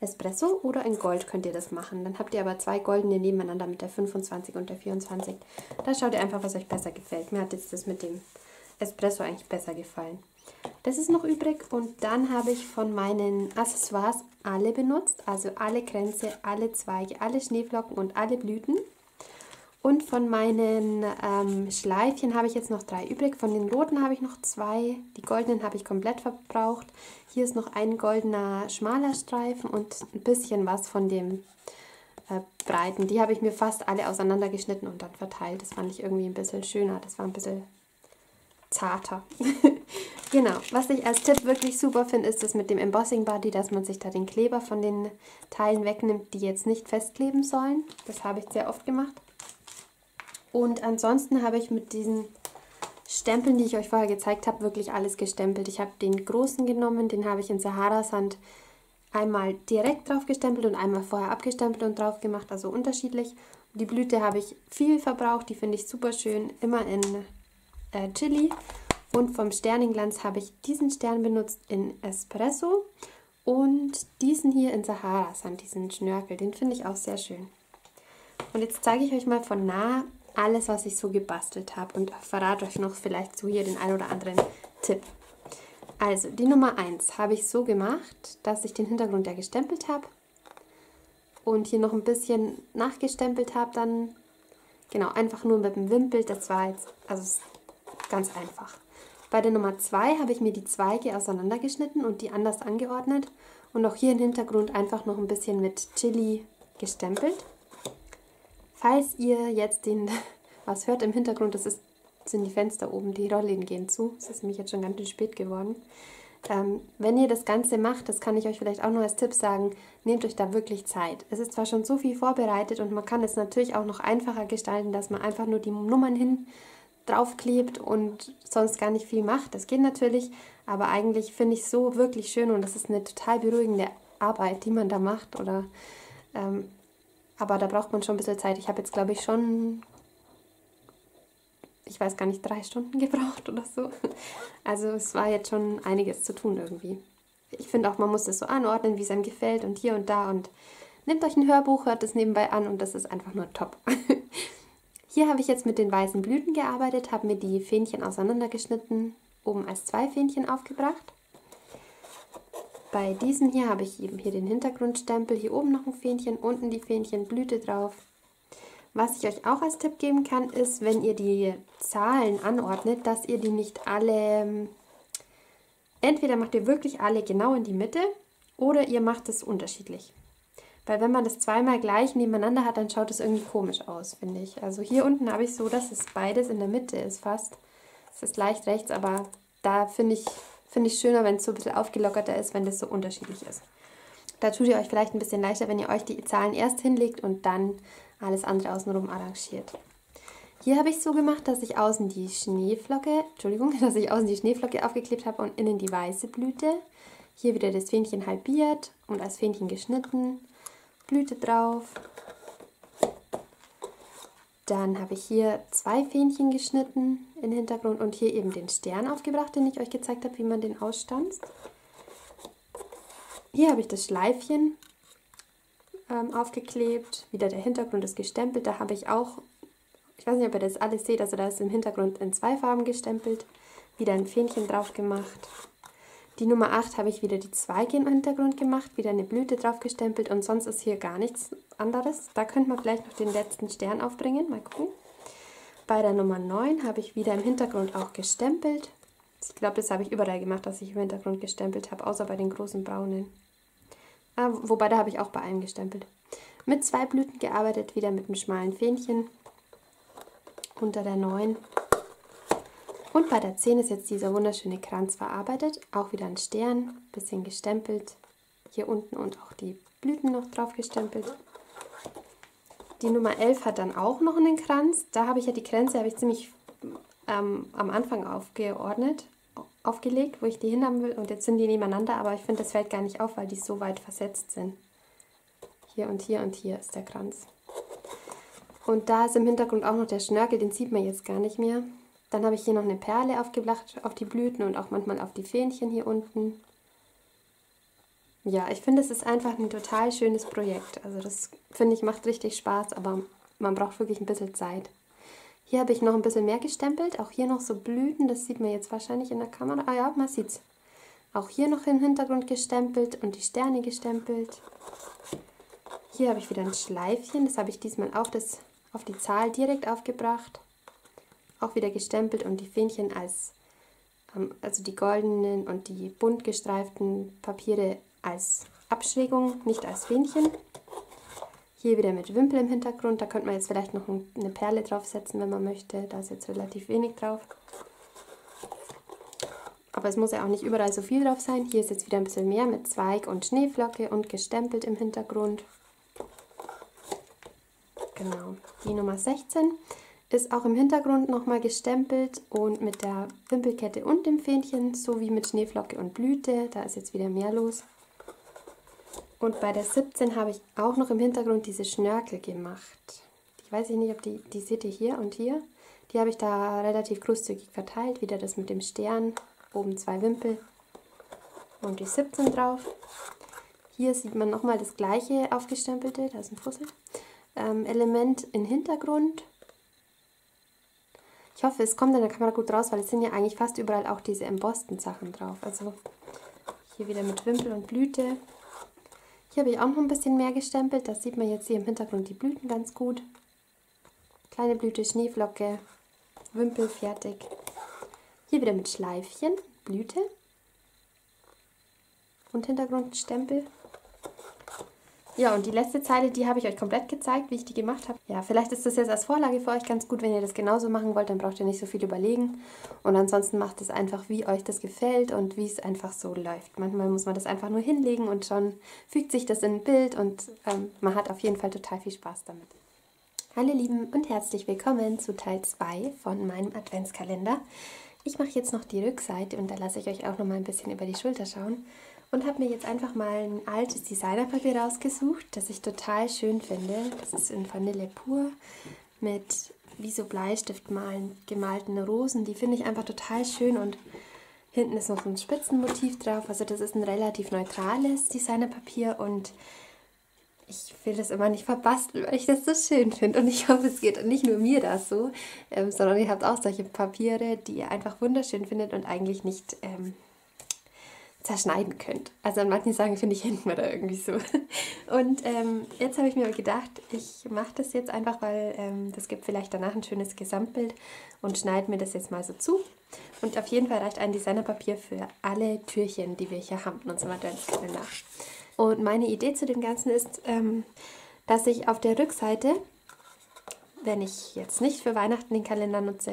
Espresso oder in Gold könnt ihr das machen. Dann habt ihr aber zwei goldene nebeneinander mit der fünfundzwanzig und der vierundzwanzig. Da schaut ihr einfach, was euch besser gefällt. Mir hat jetzt das mit dem Espresso eigentlich besser gefallen. Das ist noch übrig und dann habe ich von meinen Accessoires alle benutzt. Also alle Kränze, alle Zweige, alle Schneeflocken und alle Blüten. Und von meinen ähm, Schleifchen habe ich jetzt noch drei übrig. Von den roten habe ich noch zwei. Die goldenen habe ich komplett verbraucht. Hier ist noch ein goldener schmaler Streifen und ein bisschen was von dem äh, breiten. Die habe ich mir fast alle auseinander geschnitten und dann verteilt. Das fand ich irgendwie ein bisschen schöner. Das war ein bisschen zarter. Genau. Was ich als Tipp wirklich super finde, ist das mit dem Embossing-Buddy, dass man sich da den Kleber von den Teilen wegnimmt, die jetzt nicht festkleben sollen. Das habe ich sehr oft gemacht. Und ansonsten habe ich mit diesen Stempeln, die ich euch vorher gezeigt habe, wirklich alles gestempelt. Ich habe den großen genommen, den habe ich in Sahara-Sand einmal direkt drauf gestempelt und einmal vorher abgestempelt und drauf gemacht, also unterschiedlich. Die Blüte habe ich viel verbraucht, die finde ich super schön, immer in äh, Chili. Und vom Sternenglanz habe ich diesen Stern benutzt in Espresso und diesen hier in Sahara-Sand, diesen Schnörkel, den finde ich auch sehr schön. Und jetzt zeige ich euch mal von nah alles, was ich so gebastelt habe und verrate euch noch vielleicht so hier den ein oder anderen Tipp. Also die Nummer eins habe ich so gemacht, dass ich den Hintergrund ja gestempelt habe und hier noch ein bisschen nachgestempelt habe, dann genau einfach nur mit dem Wimpel, das war jetzt also ganz einfach. Bei der Nummer zwei habe ich mir die Zweige auseinandergeschnitten und die anders angeordnet und auch hier im Hintergrund einfach noch ein bisschen mit Chili gestempelt. Falls ihr jetzt den, was hört im Hintergrund, das ist, sind die Fenster oben, die Rollen gehen zu. Es ist nämlich jetzt schon ganz schön spät geworden. Ähm, wenn ihr das Ganze macht, das kann ich euch vielleicht auch noch als Tipp sagen, nehmt euch da wirklich Zeit. Es ist zwar schon so viel vorbereitet und man kann es natürlich auch noch einfacher gestalten, dass man einfach nur die Nummern hin draufklebt und sonst gar nicht viel macht. Das geht natürlich, aber eigentlich finde ich es so wirklich schön und das ist eine total beruhigende Arbeit, die man da macht oder... Ähm, Aber da braucht man schon ein bisschen Zeit. Ich habe jetzt, glaube ich, schon, ich weiß gar nicht, drei Stunden gebraucht oder so. Also es war jetzt schon einiges zu tun irgendwie. Ich finde auch, man muss das so anordnen, wie es einem gefällt und hier und da. Und nehmt euch ein Hörbuch, hört es nebenbei an und das ist einfach nur top. Hier habe ich jetzt mit den weißen Blüten gearbeitet, habe mir die Fähnchen auseinandergeschnitten, oben als zwei Fähnchen aufgebracht. Bei diesem hier habe ich eben hier den Hintergrundstempel, hier oben noch ein Fähnchen, unten die Fähnchenblüte drauf. Was ich euch auch als Tipp geben kann, ist, wenn ihr die Zahlen anordnet, dass ihr die nicht alle, entweder macht ihr wirklich alle genau in die Mitte oder ihr macht es unterschiedlich. Weil wenn man das zweimal gleich nebeneinander hat, dann schaut es irgendwie komisch aus, finde ich. Also hier unten habe ich so, dass es beides in der Mitte ist fast. Es ist leicht rechts, aber da finde ich... Finde ich schöner, wenn es so ein bisschen aufgelockerter ist, wenn das so unterschiedlich ist. Da tut ihr euch vielleicht ein bisschen leichter, wenn ihr euch die Zahlen erst hinlegt und dann alles andere außenrum arrangiert. Hier habe ich so gemacht, dass ich außen die Schneeflocke, Entschuldigung, dass ich außen die Schneeflocke aufgeklebt habe und innen die weiße Blüte. Hier wieder das Fähnchen halbiert und als Fähnchen geschnitten, Blüte drauf. Dann habe ich hier zwei Fähnchen geschnitten im Hintergrund und hier eben den Stern aufgebracht, den ich euch gezeigt habe, wie man den ausstanzt. Hier habe ich das Schleifchen ähm, aufgeklebt. Wieder der Hintergrund ist gestempelt. Da habe ich auch, ich weiß nicht, ob ihr das alles seht, also da ist im Hintergrund in zwei Farben gestempelt. Wieder ein Fähnchen drauf gemacht. Die Nummer acht habe ich wieder die Zweige im Hintergrund gemacht, wieder eine Blüte drauf gestempelt und sonst ist hier gar nichts anderes. Da könnte man vielleicht noch den letzten Stern aufbringen, mal gucken. Bei der Nummer neun habe ich wieder im Hintergrund auch gestempelt. Ich glaube, das habe ich überall gemacht, dass ich im Hintergrund gestempelt habe, außer bei den großen braunen. Ah, wobei, da habe ich auch bei allen gestempelt. Mit zwei Blüten gearbeitet, wieder mit einem schmalen Fähnchen unter der neun. Und bei der zehn ist jetzt dieser wunderschöne Kranz verarbeitet, auch wieder ein Stern, bisschen gestempelt, hier unten und auch die Blüten noch drauf gestempelt. Die Nummer elf hat dann auch noch einen Kranz, da habe ich ja die Kränze habe ich ziemlich ähm, am Anfang aufgeordnet, aufgelegt, wo ich die hinhaben will und jetzt sind die nebeneinander, aber ich finde, das fällt gar nicht auf, weil die so weit versetzt sind. Hier und hier und hier ist der Kranz. Und da ist im Hintergrund auch noch der Schnörkel, den sieht man jetzt gar nicht mehr. Dann habe ich hier noch eine Perle aufgeblacht auf die Blüten und auch manchmal auf die Fähnchen hier unten. Ja, ich finde, es ist einfach ein total schönes Projekt. Also das, finde ich, macht richtig Spaß, aber man braucht wirklich ein bisschen Zeit. Hier habe ich noch ein bisschen mehr gestempelt. Auch hier noch so Blüten, das sieht man jetzt wahrscheinlich in der Kamera. Ah ja, man sieht es. Auch hier noch im Hintergrund gestempelt und die Sterne gestempelt. Hier habe ich wieder ein Schleifchen, das habe ich diesmal auch das, auf die Zahl direkt aufgebracht. Auch wieder gestempelt und die Fähnchen als, also die goldenen und die bunt gestreiften Papiere als Abschrägung, nicht als Fähnchen. Hier wieder mit Wimpel im Hintergrund, da könnte man jetzt vielleicht noch eine Perle draufsetzen, wenn man möchte. Da ist jetzt relativ wenig drauf. Aber es muss ja auch nicht überall so viel drauf sein. Hier ist jetzt wieder ein bisschen mehr mit Zweig und Schneeflocke und gestempelt im Hintergrund. Genau, die Nummer sechzehn. Ist auch im Hintergrund nochmal gestempelt und mit der Wimpelkette und dem Fähnchen, sowie mit Schneeflocke und Blüte. Da ist jetzt wieder mehr los. Und bei der siebzehn habe ich auch noch im Hintergrund diese Schnörkel gemacht. Ich weiß nicht, ob die, die seht ihr hier und hier. Die habe ich da relativ großzügig verteilt. Wieder das mit dem Stern, oben zwei Wimpel und die siebzehn drauf. Hier sieht man nochmal das gleiche aufgestempelte, da ist ein Fussel, ähm, Element im Hintergrund. Ich hoffe, es kommt in der Kamera gut raus, weil es sind ja eigentlich fast überall auch diese embossten Sachen drauf. Also hier wieder mit Wimpel und Blüte. Hier habe ich auch noch ein bisschen mehr gestempelt. Das sieht man jetzt hier im Hintergrund die Blüten ganz gut. Kleine Blüte, Schneeflocke, Wimpel, fertig. Hier wieder mit Schleifchen, Blüte und Hintergrundstempel. Ja, und die letzte Zeile, die habe ich euch komplett gezeigt, wie ich die gemacht habe. Ja, vielleicht ist das jetzt als Vorlage für euch ganz gut, wenn ihr das genauso machen wollt, dann braucht ihr nicht so viel überlegen. Und ansonsten macht es einfach, wie euch das gefällt und wie es einfach so läuft. Manchmal muss man das einfach nur hinlegen und schon fügt sich das in ein Bild und ähm, man hat auf jeden Fall total viel Spaß damit. Hallo Lieben und herzlich willkommen zu Teil zwei von meinem Adventskalender. Ich mache jetzt noch die Rückseite und da lasse ich euch auch noch mal ein bisschen über die Schulter schauen. Und habe mir jetzt einfach mal ein altes Designerpapier rausgesucht, das ich total schön finde. Das ist in Vanille pur mit wie so Bleistiftmalen gemalten Rosen. Die finde ich einfach total schön und hinten ist noch so ein Spitzenmotiv drauf. Also das ist ein relativ neutrales Designerpapier und ich will das immer nicht verbasteln, weil ich das so schön finde. Und ich hoffe, es geht nicht nur mir das so, ähm, sondern ihr habt auch solche Papiere, die ihr einfach wunderschön findet und eigentlich nicht... Ähm, zerschneiden könnt. Also an manchen Sachen finde ich hinten oder irgendwie so. Und ähm, jetzt habe ich mir gedacht, ich mache das jetzt einfach, weil ähm, das gibt vielleicht danach ein schönes Gesamtbild und schneide mir das jetzt mal so zu. Und auf jeden Fall reicht ein Designerpapier für alle Türchen, die wir hier haben in unserem Adventskalender. Und meine Idee zu dem Ganzen ist, ähm, dass ich auf der Rückseite, wenn ich jetzt nicht für Weihnachten den Kalender nutze,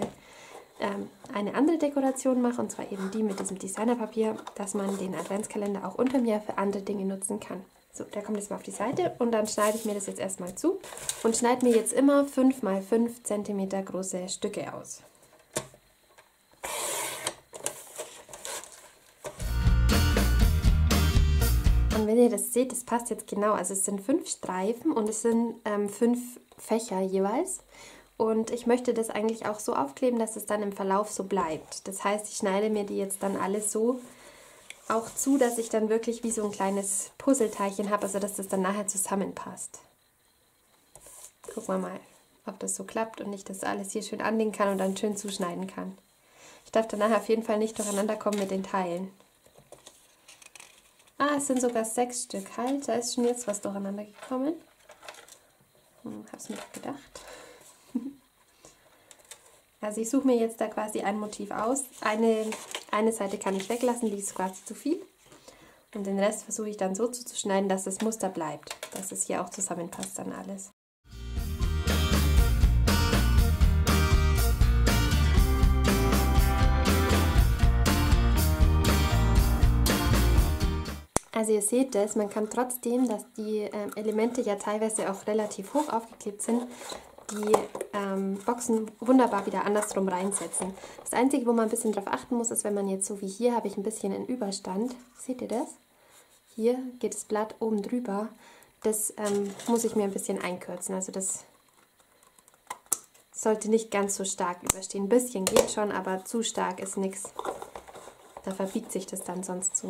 eine andere Dekoration mache, und zwar eben die mit diesem Designerpapier, dass man den Adventskalender auch unterm Jahr für andere Dinge nutzen kann. So, da kommt es mal auf die Seite und dann schneide ich mir das jetzt erstmal zu und schneide mir jetzt immer fünf mal fünf Zentimeter große Stücke aus. Und wenn ihr das seht, das passt jetzt genau, also es sind fünf Streifen und es sind ähm, fünf Fächer jeweils. Und ich möchte das eigentlich auch so aufkleben, dass es dann im Verlauf so bleibt. Das heißt, ich schneide mir die jetzt dann alles so auch zu, dass ich dann wirklich wie so ein kleines Puzzleteilchen habe, also dass das dann nachher zusammenpasst. Gucken wir mal, ob das so klappt und ich das alles hier schön anlegen kann und dann schön zuschneiden kann. Ich darf dann nachher auf jeden Fall nicht durcheinander kommen mit den Teilen. Ah, es sind sogar sechs Stück. Halt, da ist schon jetzt was durcheinander gekommen. Hm, hab's mir doch gedacht. Also ich suche mir jetzt da quasi ein Motiv aus. Eine, eine Seite kann ich weglassen, die ist quasi zu viel. Und den Rest versuche ich dann so zuzuschneiden, dass das Muster bleibt. Dass es hier auch zusammenpasst dann alles. Also ihr seht es, man kann trotzdem, dass die ähm, Elemente ja teilweise auch relativ hoch aufgeklebt sind, die ähm, Boxen wunderbar wieder andersrum reinsetzen. Das Einzige, wo man ein bisschen drauf achten muss, ist, wenn man jetzt so wie hier, habe ich ein bisschen einen Überstand. Seht ihr das? Hier geht das Blatt oben drüber. Das ähm, muss ich mir ein bisschen einkürzen. Also das sollte nicht ganz so stark überstehen. Ein bisschen geht schon, aber zu stark ist nichts. Da verbiegt sich das dann sonst zu.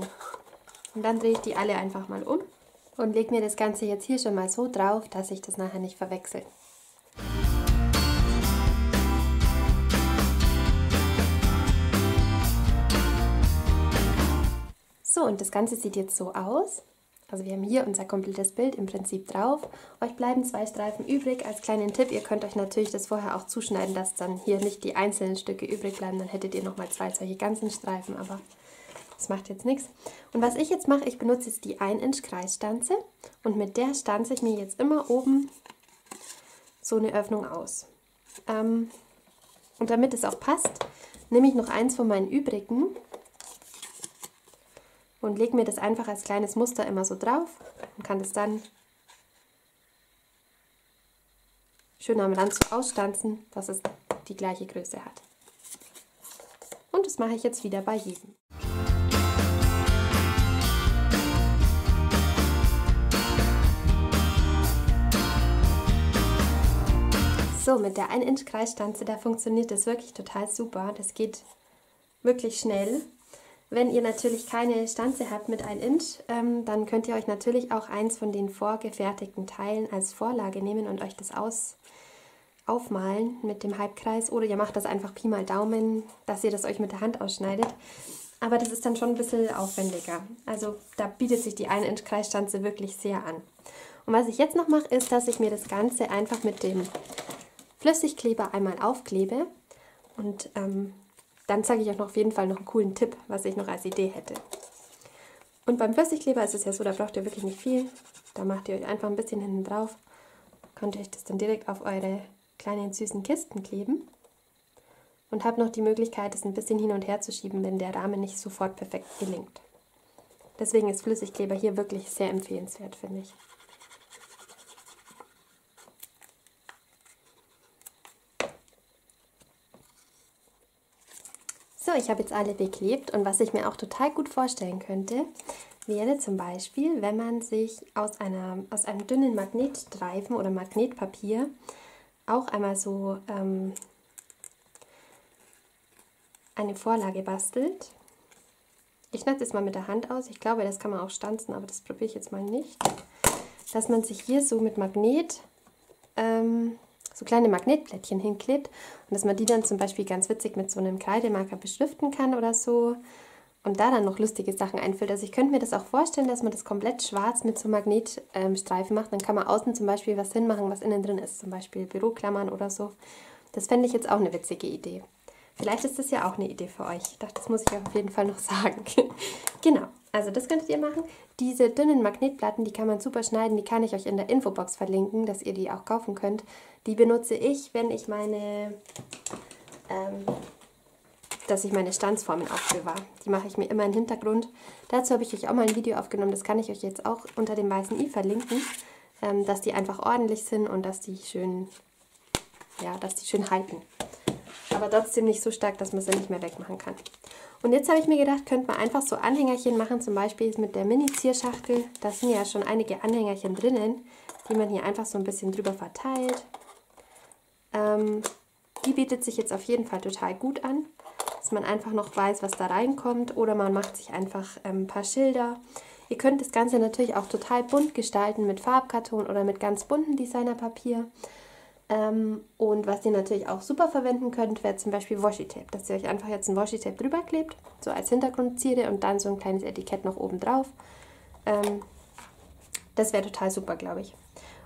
Und dann drehe ich die alle einfach mal um und lege mir das Ganze jetzt hier schon mal so drauf, dass ich das nachher nicht verwechsel. So, und das Ganze sieht jetzt so aus. Also wir haben hier unser komplettes Bild im Prinzip drauf. Euch bleiben zwei Streifen übrig. Als kleinen Tipp, ihr könnt euch natürlich das vorher auch zuschneiden, dass dann hier nicht die einzelnen Stücke übrig bleiben. Dann hättet ihr nochmal zwei solche ganzen Streifen, aber... das macht jetzt nichts. Und was ich jetzt mache, ich benutze jetzt die ein Inch Kreisstanze und mit der stanze ich mir jetzt immer oben so eine Öffnung aus. Ähm, und damit es auch passt, nehme ich noch eins von meinen übrigen und lege mir das einfach als kleines Muster immer so drauf und kann das dann schön am Rand so ausstanzen, dass es die gleiche Größe hat. Und das mache ich jetzt wieder bei jedem. So, mit der ein Inch Kreisstanze, da funktioniert das wirklich total super. Das geht wirklich schnell. Wenn ihr natürlich keine Stanze habt mit ein Inch, ähm, dann könnt ihr euch natürlich auch eins von den vorgefertigten Teilen als Vorlage nehmen und euch das aus aufmalen mit dem Halbkreis. Oder ihr macht das einfach Pi mal Daumen, dass ihr das euch mit der Hand ausschneidet. Aber das ist dann schon ein bisschen aufwendiger. Also da bietet sich die ein Inch Kreisstanze wirklich sehr an. Und was ich jetzt noch mache, ist, dass ich mir das Ganze einfach mit dem Flüssigkleber einmal aufklebe und ähm, dann zeige ich euch noch auf jeden Fall noch einen coolen Tipp, was ich noch als Idee hätte. Und beim Flüssigkleber ist es ja so, da braucht ihr wirklich nicht viel. Da macht ihr euch einfach ein bisschen hinten drauf, könnt ihr euch das dann direkt auf eure kleinen süßen Kisten kleben und habt noch die Möglichkeit, es ein bisschen hin und her zu schieben, wenn der Rahmen nicht sofort perfekt gelingt. Deswegen ist Flüssigkleber hier wirklich sehr empfehlenswert, finde ich. Ich habe jetzt alle beklebt und was ich mir auch total gut vorstellen könnte, wäre zum Beispiel, wenn man sich aus, einer, aus einem dünnen Magnetstreifen oder Magnetpapier auch einmal so ähm, eine Vorlage bastelt. Ich schneide das mal mit der Hand aus. Ich glaube, das kann man auch stanzen, aber das probiere ich jetzt mal nicht. Dass man sich hier so mit Magnet... Ähm, so kleine Magnetplättchen hinklebt und dass man die dann zum Beispiel ganz witzig mit so einem Kreidemarker beschriften kann oder so und da dann noch lustige Sachen einfüllt. Also ich könnte mir das auch vorstellen, dass man das komplett schwarz mit so Magnetstreifen macht. Dann kann man außen zum Beispiel was hinmachen, was innen drin ist, zum Beispiel Büroklammern oder so. Das fände ich jetzt auch eine witzige Idee. Vielleicht ist das ja auch eine Idee für euch. Ich dachte, das muss ich euch auf jeden Fall noch sagen. Genau, also das könntet ihr machen. Diese dünnen Magnetplatten, die kann man super schneiden. Die kann ich euch in der Infobox verlinken, dass ihr die auch kaufen könnt. Die benutze ich, wenn ich meine, ähm, dass ich meine Stanzformen aufbewahre. Die mache ich mir immer im Hintergrund. Dazu habe ich euch auch mal ein Video aufgenommen. Das kann ich euch jetzt auch unter dem weißen i verlinken, ähm, dass die einfach ordentlich sind und dass die schön, ja, dass die schön halten. Aber trotzdem nicht so stark, dass man sie nicht mehr wegmachen kann. Und jetzt habe ich mir gedacht, könnte man einfach so Anhängerchen machen, zum Beispiel mit der Mini-Zierschachtel. Da sind ja schon einige Anhängerchen drinnen, die man hier einfach so ein bisschen drüber verteilt. Ähm, die bietet sich jetzt auf jeden Fall total gut an. Das man einfach noch weiß, was da reinkommt, oder man macht sich einfach ein paar Schilder. Ihr könnt das Ganze natürlich auch total bunt gestalten mit Farbkarton oder mit ganz buntem Designerpapier. Und was ihr natürlich auch super verwenden könnt, wäre zum Beispiel Washi-Tape, dass ihr euch einfach jetzt ein Washi-Tape drüber klebt, so als Hintergrundziere und dann so ein kleines Etikett noch oben drauf. Das wäre total super, glaube ich.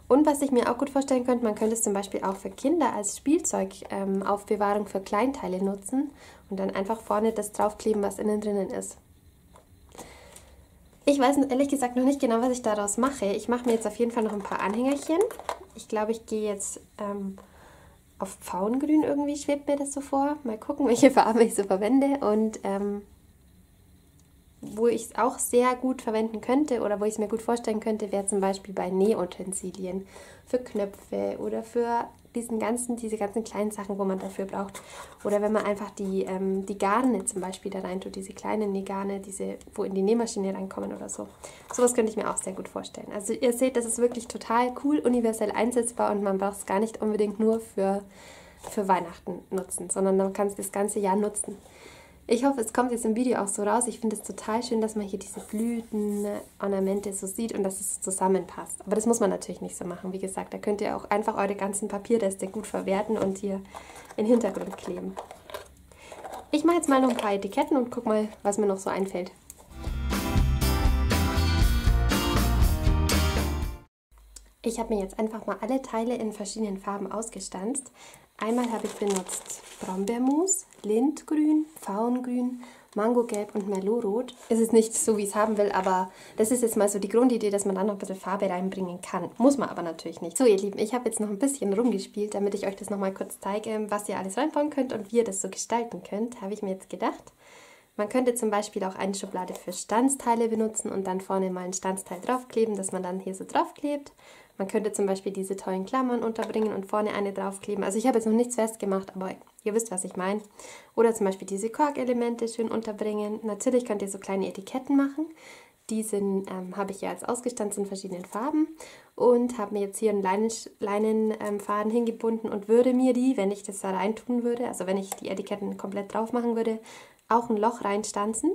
Und was ich mir auch gut vorstellen könnte, man könnte es zum Beispiel auch für Kinder als Spielzeugaufbewahrung ähm, für Kleinteile nutzen und dann einfach vorne das draufkleben, was innen drinnen ist. Ich weiß ehrlich gesagt noch nicht genau, was ich daraus mache. Ich mache mir jetzt auf jeden Fall noch ein paar Anhängerchen. Ich glaube, ich gehe jetzt ähm, auf Pfauengrün, irgendwie schwebt mir das so vor. Mal gucken, welche Farbe ich so verwende. Und ähm, wo ich es auch sehr gut verwenden könnte oder wo ich es mir gut vorstellen könnte, wäre zum Beispiel bei Nähutensilien. Für Knöpfe oder für diesen ganzen, diese ganzen kleinen Sachen, wo man dafür braucht. Oder wenn man einfach die, ähm, die Garne zum Beispiel da rein tut, diese kleinen Nähgarne, diese, wo in die Nähmaschine reinkommen oder so. Sowas könnte ich mir auch sehr gut vorstellen. Also ihr seht, das ist wirklich total cool, universell einsetzbar und man braucht es gar nicht unbedingt nur für, für Weihnachten nutzen, sondern man kann es das ganze Jahr nutzen. Ich hoffe, es kommt jetzt im Video auch so raus. Ich finde es total schön, dass man hier diese Blütenornamente so sieht und dass es zusammenpasst. Aber das muss man natürlich nicht so machen. Wie gesagt, da könnt ihr auch einfach eure ganzen Papierreste gut verwerten und hier in den Hintergrund kleben. Ich mache jetzt mal noch ein paar Etiketten und guck mal, was mir noch so einfällt. Ich habe mir jetzt einfach mal alle Teile in verschiedenen Farben ausgestanzt. Einmal habe ich benutzt Brombeermus, Lindgrün, Pfauengrün, Mangogelb und Merlotrot. Es ist nicht so, wie ich es haben will, aber das ist jetzt mal so die Grundidee, dass man da noch ein bisschen Farbe reinbringen kann. Muss man aber natürlich nicht. So ihr Lieben, ich habe jetzt noch ein bisschen rumgespielt, damit ich euch das nochmal kurz zeige, was ihr alles reinbauen könnt und wie ihr das so gestalten könnt, habe ich mir jetzt gedacht. Man könnte zum Beispiel auch eine Schublade für Stanzteile benutzen und dann vorne mal ein Stanzteil draufkleben, dass man dann hier so draufklebt. Man könnte zum Beispiel diese tollen Klammern unterbringen und vorne eine draufkleben. Also ich habe jetzt noch nichts festgemacht, aber ihr wisst, was ich meine. Oder zum Beispiel diese Korkelemente schön unterbringen. Natürlich könnt ihr so kleine Etiketten machen. Die sind, ähm, habe ich ja jetzt ausgestanzt in verschiedenen Farben und habe mir jetzt hier einen Leinenfaden ähm, hingebunden und würde mir die, wenn ich das da rein tun würde, also wenn ich die Etiketten komplett drauf machen würde, auch ein Loch reinstanzen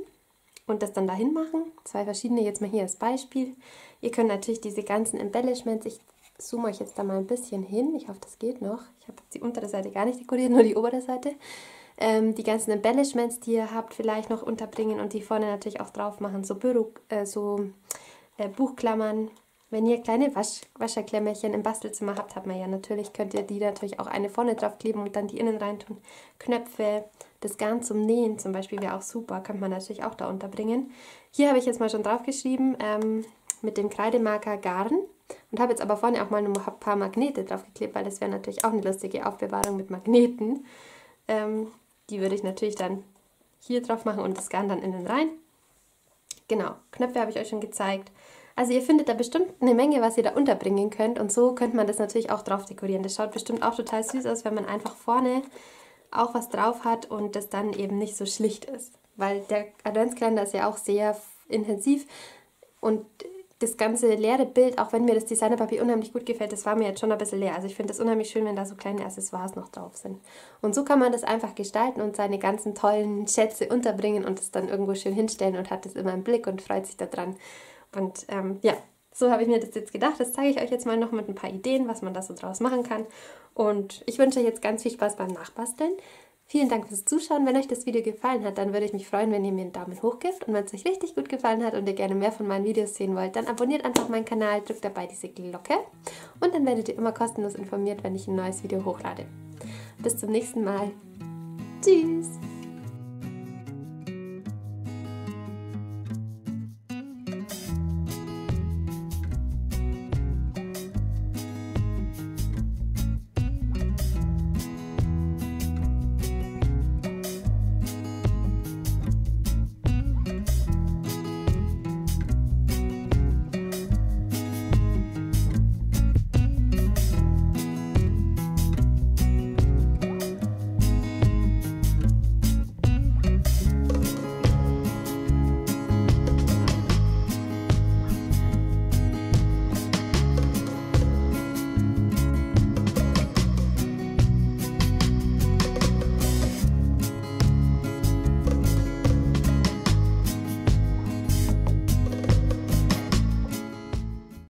und das dann dahin machen. Zwei verschiedene jetzt mal hier als Beispiel. Ihr könnt natürlich diese ganzen Embellishments, ich zoome euch jetzt da mal ein bisschen hin, ich hoffe, das geht noch. Ich habe jetzt die untere Seite gar nicht dekoriert, nur die obere Seite. Ähm, die ganzen Embellishments, die ihr habt, vielleicht noch unterbringen und die vorne natürlich auch drauf machen, so, Büro, äh, so äh, Buchklammern. Wenn ihr kleine Wasch Wascherklemmerchen im Bastelzimmer habt, habt man ja natürlich, könnt ihr die natürlich auch eine vorne drauf kleben und dann die innen rein tun. Knöpfe, das Garn zum Nähen zum Beispiel wäre auch super, könnte man natürlich auch da unterbringen. Hier habe ich jetzt mal schon drauf geschrieben, ähm, mit dem Kreidemarker Garn und habe jetzt aber vorne auch mal ein paar Magnete draufgeklebt, weil das wäre natürlich auch eine lustige Aufbewahrung mit Magneten. Ähm, die würde ich natürlich dann hier drauf machen und das Garn dann innen rein. Genau, Knöpfe habe ich euch schon gezeigt. Also ihr findet da bestimmt eine Menge, was ihr da unterbringen könnt und so könnte man das natürlich auch drauf dekorieren. Das schaut bestimmt auch total süß aus, wenn man einfach vorne auch was drauf hat und das dann eben nicht so schlicht ist. Weil der Adventskalender ist ja auch sehr intensiv und das ganze leere Bild, auch wenn mir das Designerpapier unheimlich gut gefällt, das war mir jetzt schon ein bisschen leer. Also ich finde das unheimlich schön, wenn da so kleine Accessoires noch drauf sind. Und so kann man das einfach gestalten und seine ganzen tollen Schätze unterbringen und das dann irgendwo schön hinstellen und hat das immer im Blick und freut sich daran. Und ähm, ja, so habe ich mir das jetzt gedacht. Das zeige ich euch jetzt mal noch mit ein paar Ideen, was man da so draus machen kann. Und ich wünsche euch jetzt ganz viel Spaß beim Nachbasteln. Vielen Dank fürs Zuschauen. Wenn euch das Video gefallen hat, dann würde ich mich freuen, wenn ihr mir einen Daumen hoch gebt. Und wenn es euch richtig gut gefallen hat und ihr gerne mehr von meinen Videos sehen wollt, dann abonniert einfach meinen Kanal, drückt dabei diese Glocke und dann werdet ihr immer kostenlos informiert, wenn ich ein neues Video hochlade. Bis zum nächsten Mal. Tschüss!